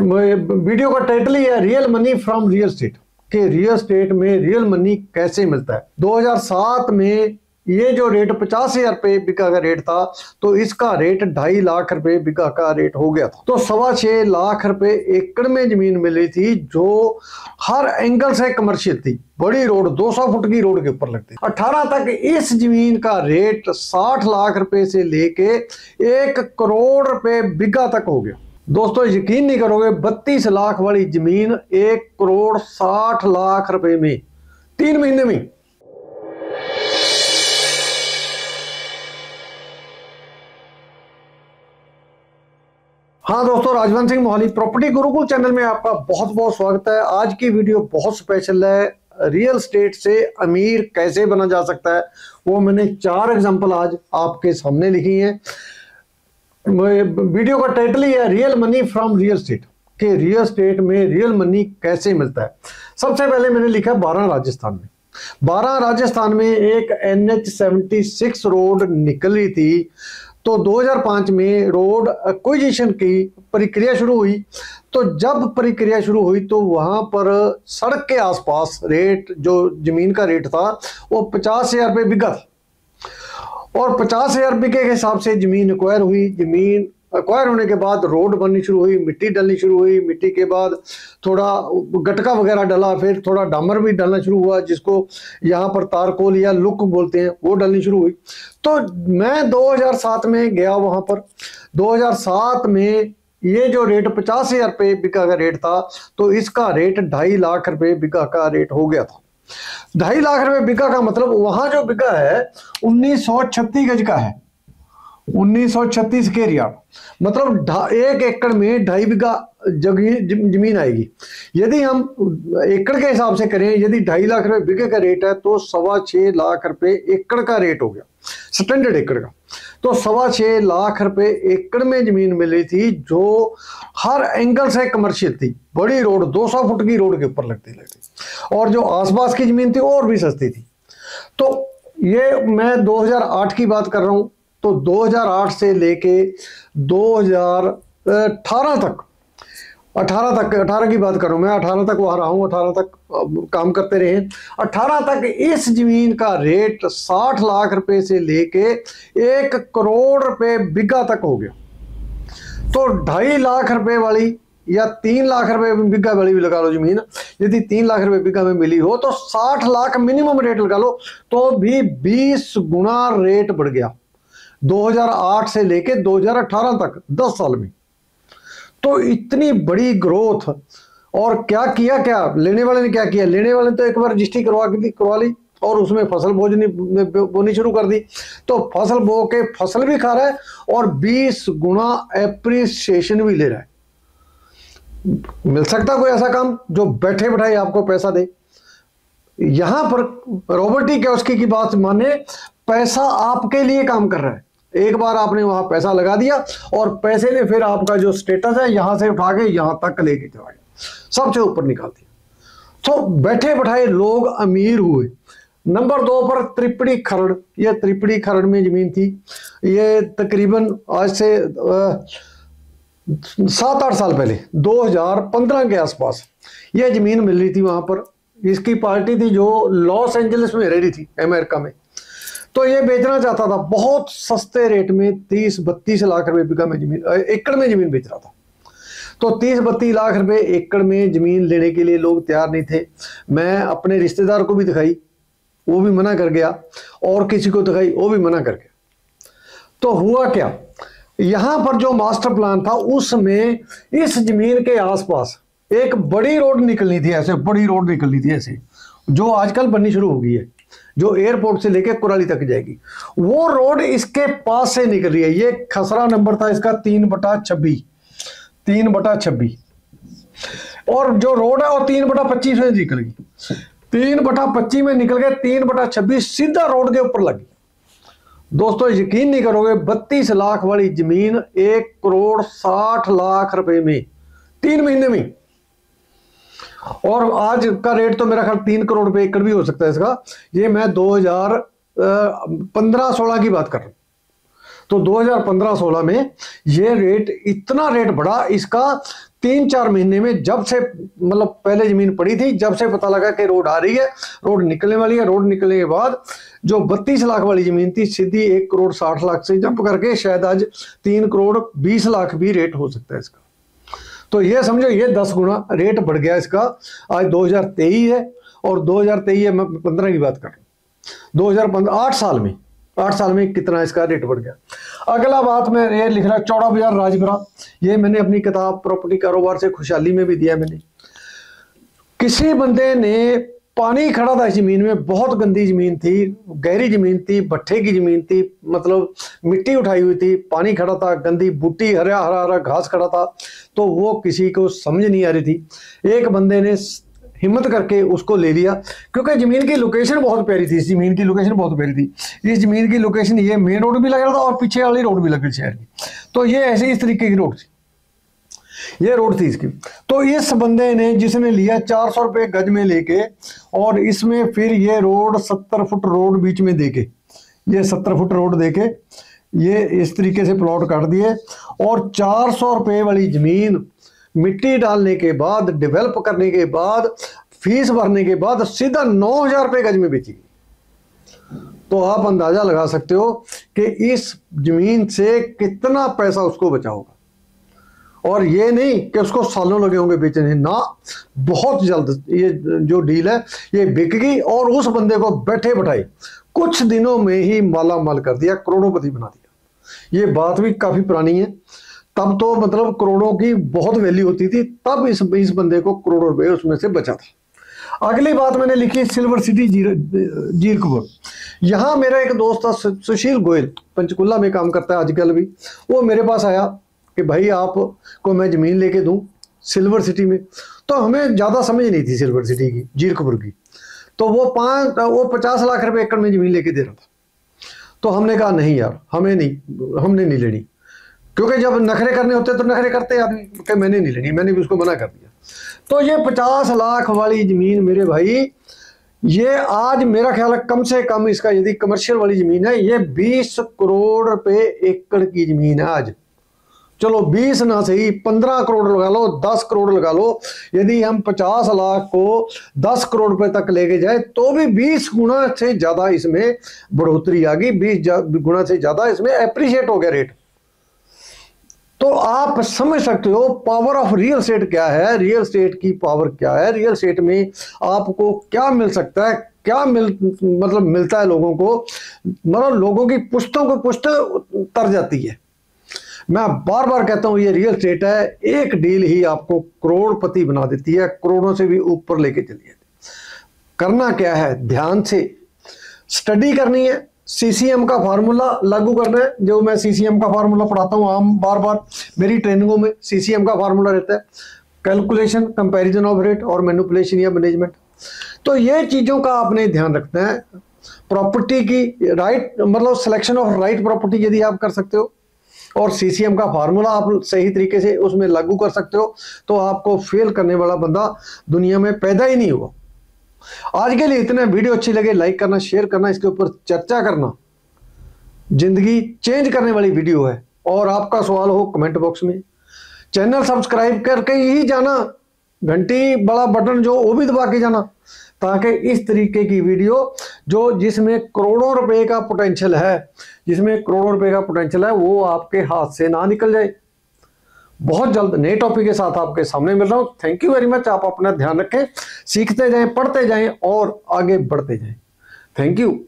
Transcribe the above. Video का title ही है real money from real estate, कि रियल स्टेट में रियल मनी कैसे मिलता है। 2007 में ये जो रेट 50,000 रुपये बीघा का रेट था, तो इसका रेट 2.5 लाख रुपए बीघा का रेट हो गया था। तो 6.25 लाख रुपए एकड़ में जमीन मिली थी, जो हर एंगल से कमर्शियल थी। बड़ी रोड 200 फुट की रोड के ऊपर लगती। 18 तक इस जमीन का रेट 60 लाख रुपए से लेके 1 करोड़ रुपए बीघा तक हो गया। दोस्तों यकीन नहीं करोगे, 32 लाख वाली जमीन 1 करोड़ 60 लाख रुपए में 3 महीने में। हाँ दोस्तों, राजवंत सिंह मोहाली प्रॉपर्टी गुरुकुल चैनल में आपका बहुत बहुत स्वागत है। आज की वीडियो बहुत स्पेशल है, रियल स्टेट से अमीर कैसे बना जा सकता है, वो मैंने 4 एग्जाम्पल आज आपके सामने लिखी हैं। वीडियो का टाइटल ही है real money from real estate, कि रियल स्टेट में रियल मनी कैसे मिलता है। सबसे पहले मैंने लिखा 12 राजस्थान में एक NH 76 रोड निकली थी। तो 2005 में रोड एक्विजिशन की प्रक्रिया शुरू हुई। तो जब प्रक्रिया शुरू हुई तो वहां पर सड़क के आसपास रेट, जो जमीन का रेट था, वो 50,000 रुपये बीघा था। और 50,000 बीघे के हिसाब से जमीन एक्वायर हुई। जमीन एक्वायर होने के बाद रोड बननी शुरू हुई, मिट्टी डालनी शुरू हुई। मिट्टी के बाद थोड़ा गटका वगैरह डाला, फिर थोड़ा डामर भी डालना शुरू हुआ, जिसको यहाँ पर तारकोल या लुक बोलते हैं, वो डालनी शुरू हुई। तो मैं 2007 में गया वहाँ पर। 2007 में ये जो रेट 50,000 रुपये बीघा का रेट था, तो इसका रेट 2.5 लाख रुपये बीघा का रेट हो गया था। 2.5 लाख रुपए बीघा का मतलब वहां जो बीघा है 1936 गज का है, 1936 स्क्वायर यार्ड, मतलब 1 एकड़ में 2.5 बीघा जमीन आएगी। यदि हम एकड़ के हिसाब से करें, यदि 2.5 लाख रुपए बीघे का रेट है, तो 6.25 लाख रुपए एकड़ का रेट हो गया, स्टैंडर्ड एकड़ का। तो 6.25 लाख रुपए एकड़ में जमीन मिली थी, जो हर एंगल से कमर्शियल थी। बड़ी रोड 200 फुट की रोड के ऊपर लगती, और जो आसपास की जमीन थी और भी सस्ती थी। तो ये मैं 2008 की बात कर रहा हूं। तो 2008 से लेके 2018 तक 18 की बात करूं मैं, 18 तक वहां रहा हूं, 18 तक काम करते रहे। 18 तक इस जमीन का रेट 60 लाख रुपए से लेके 1 करोड़ रुपए बीघा तक हो गया। तो 2.5 लाख रुपए वाली या 3 लाख रुपए बीघा वाली भी लगा लो जमीन, यदि 3 लाख रुपए बीघा में मिली हो, तो 60 लाख मिनिमम रेट लगा लो, तो भी 20 गुना रेट बढ़ गया 2008 से लेके 2018 तक, 10 साल में। तो इतनी बड़ी ग्रोथ। और क्या किया, क्या लेने वाले ने क्या किया? लेने वाले ने तो एक बार रजिस्ट्री करवा ली और उसमें फसल बोनी शुरू कर दी। तो फसल बो के फसल भी खा रहा है और 20 गुना एप्रिसिएशन भी ले रहा है। मिल सकता कोई ऐसा काम जो बैठे बैठाए आपको पैसा दे? यहां पर रॉबर्ट कियोसाकी की बात माने, पैसा आपके लिए काम कर रहा है। एक बार आपने वहां पैसा लगा दिया और पैसे ने फिर आपका जो स्टेटस है, यहां से उठा के यहां तक लेके चला गया, सबसे ऊपर निकाल दिया। तो बैठे बैठाए लोग अमीर हुए। नंबर 2 पर त्रिपड़ी खरड़। यह त्रिपड़ी खरड़ में जमीन थी। ये तकरीबन आज से 7-8 साल पहले 2015 के आसपास यह जमीन मिल रही थी वहां पर। इसकी पार्टी थी जो लॉस एंजलिस में रह रही थी, अमेरिका में। तो ये बेचना चाहता था बहुत सस्ते रेट में, 30-32 लाख रुपए बीघा में जमीन, एकड़ में जमीन बेच रहा था। तो 30-32 लाख रुपए एकड़ में जमीन लेने के लिए लोग तैयार नहीं थे। मैं अपने रिश्तेदार को भी दिखाई, वो भी मना कर गया, और किसी को दिखाई, वो भी मना कर गया। तो हुआ क्या, यहां पर जो मास्टर प्लान था उसमें इस जमीन के आसपास एक बड़ी रोड निकलनी थी, ऐसे बड़ी रोड निकलनी थी, ऐसे जो आजकल बननी शुरू हो गई है, जो एयरपोर्ट से लेके कुराली तक जाएगी। वो रोड इसके पास से निकल रही है। ये खसरा नंबर था इसका 3/26। और जो रोड है वो 3/25 में निकल गई। 3/25 में निकल गए, 3/26 सीधा रोड के ऊपर लगी। दोस्तों यकीन नहीं करोगे, 32 लाख वाली जमीन 1 करोड़ 60 लाख रुपए में 3 महीने में। और आज का रेट तो मेरा ख्याल 3 करोड़ रुपए एकड़ भी हो सकता है इसका। ये मैं 2015-16 की बात कर रहा हूं। तो 2015-16 में ये रेट इतना रेट बढ़ा इसका 3-4 महीने में, जब से मतलब पहले जमीन पड़ी थी जब से पता लगा कि रोड आ रही है, रोड निकलने वाली है, रोड निकलने के बाद जो 32 लाख वाली जमीन थी सीधी 1 करोड़ 60 लाख से जंप करके शायद आज 3 करोड़ 20 लाख भी रेट हो सकता है इसका। तो ये समझो ये 10 गुना रेट बढ़ गया इसका। आज 2023 है और 2023 में 15 की बात कर रहा हूँ, 2015 8 साल में कितना इसका रेट बढ़ गया। अगला बात मैं ये लिख रहा चौड़ा बाजार राजगरा, ये मैंने अपनी किताब प्रॉपर्टी कारोबार से खुशहाली में भी दिया मैंने। किसी बंदे ने पानी खड़ा था जमीन में, बहुत गंदी जमीन थी, गहरी जमीन थी, भट्ठे की जमीन थी, मतलब मिट्टी उठाई हुई थी, पानी खड़ा था, गंदी बूटी हरा हरा घास खड़ा था, तो वो किसी को समझ नहीं आ रही थी। एक बंदे ने हिम्मत करके उसको ले लिया क्योंकि जमीन की लोकेशन बहुत प्यारी थी, इस जमीन की लोकेशन बहुत प्यारी थी, इस जमीन की लोकेशन ये मेन रोड भी लग रहा था और पीछे वाली रोड भी लग रही शहर की, तो ये ऐसे इस तरीके की रोड थी, ये रोड थी इसकी। तो इस बंदे ने जिसने लिया 400 रुपये गज में लेके, और इसमें फिर ये रोड 70 फुट रोड बीच में देके, ये 70 फुट रोड देके ये इस तरीके से प्लॉट काट दिए, और 400 रुपये वाली जमीन मिट्टी डालने के बाद, डेवलप करने के बाद, फीस भरने के बाद सीधा 9,000 रुपये गज में बेची। तो आप अंदाजा लगा सकते हो कि इस जमीन से कितना पैसा उसको बचा होगा। और ये नहीं कि उसको सालों लगे होंगे बेचने, ना, बहुत जल्द ये जो डील है ये बिक गई और उस बंदे को बैठे बैठाए कुछ दिनों में ही मालामाल कर दिया, करोड़ोंपति बना दिया। ये बात भी काफी पुरानी है, तब तो मतलब करोड़ों की बहुत वैल्यू होती थी, तब इस बंदे को करोड़ों रुपए उसमें से बचा था। अगली बात मैंने लिखी सिल्वर सिटी जीरकपुर। यहाँ मेरा एक दोस्त था सुशील गोयल, पंचकुला में काम करता है आजकल भी, वो मेरे पास आया कि भाई आपको मैं ज़मीन लेके दूँ सिल्वर सिटी में। तो हमें ज़्यादा समझ नहीं थी सिल्वर सिटी की, जीरकपुर की, तो वो 50 लाख रुपये एकड़ में ज़मीन लेके दे रहा था। तो हमने कहा नहीं यार हमें नहीं, हमने नहीं लेनी, क्योंकि जब नखरे करने होते तो नखरे करते आदमी के, मैंने नहीं लेनी, मैंने भी उसको मना कर दिया। तो ये 50 लाख वाली ज़मीन मेरे भाई, ये आज मेरा ख्याल है कम से कम इसका यदि कमर्शियल वाली ज़मीन है ये 20 करोड़ रुपए एकड़ की ज़मीन है आज। चलो 20 ना सही, 15 करोड़ लगा लो, 10 करोड़ लगा लो, यदि हम 50 लाख को 10 करोड़ रुपए तक लेके जाए तो भी 20 गुना से ज़्यादा इसमें बढ़ोतरी आ गई, 20 गुना से ज़्यादा इसमें एप्रिशिएट हो गया रेट। तो आप समझ सकते हो पावर ऑफ रियल स्टेट क्या है, रियल स्टेट की पावर क्या है, रियल स्टेट में आपको क्या मिल सकता है, क्या मतलब मिलता है लोगों को, मतलब लोगों की पुश्तों को पुश्त तर जाती है। मैं बार बार कहता हूँ ये रियल स्टेट है, एक डील ही आपको करोड़पति बना देती है, करोड़ों से भी ऊपर लेके चली जाती। करना क्या है, ध्यान से स्टडी करनी है, CCM का फार्मूला लागू करना है, जो मैं CCM का फार्मूला पढ़ाता हूँ आम बार बार मेरी ट्रेनिंगों में, CCM का फार्मूला रहता है कैलकुलेशन, कंपैरिजन ऑफ रेट और मैनिपुलेशन या मैनेजमेंट। तो ये चीज़ों का आपने ध्यान रखना है। प्रॉपर्टी की राइट मतलब सिलेक्शन ऑफ राइट प्रॉपर्टी यदि आप कर सकते हो और CCM का फार्मूला आप सही तरीके से उसमें लागू कर सकते हो तो आपको फेल करने वाला बंदा दुनिया में पैदा ही नहीं हुआ। आज के लिए इतने, वीडियो अच्छी लगे लाइक करना, शेयर करना, इसके ऊपर चर्चा करना, जिंदगी चेंज करने वाली वीडियो है। और आपका सवाल हो कमेंट बॉक्स में, चैनल सब्सक्राइब करके ही जाना, घंटी बड़ा बटन जो वो भी दबा के जाना, ताकि इस तरीके की वीडियो जो जिसमें करोड़ों रुपए का पोटेंशियल है, जिसमें करोड़ों रुपए का पोटेंशियल है वो आपके हाथ से ना निकल जाए। बहुत जल्द नए टॉपिक के साथ आपके सामने मिल रहा हूँ। Thank you very much. आप अपना ध्यान रखें, सीखते जाएं, पढ़ते जाएं और आगे बढ़ते जाएं। Thank you.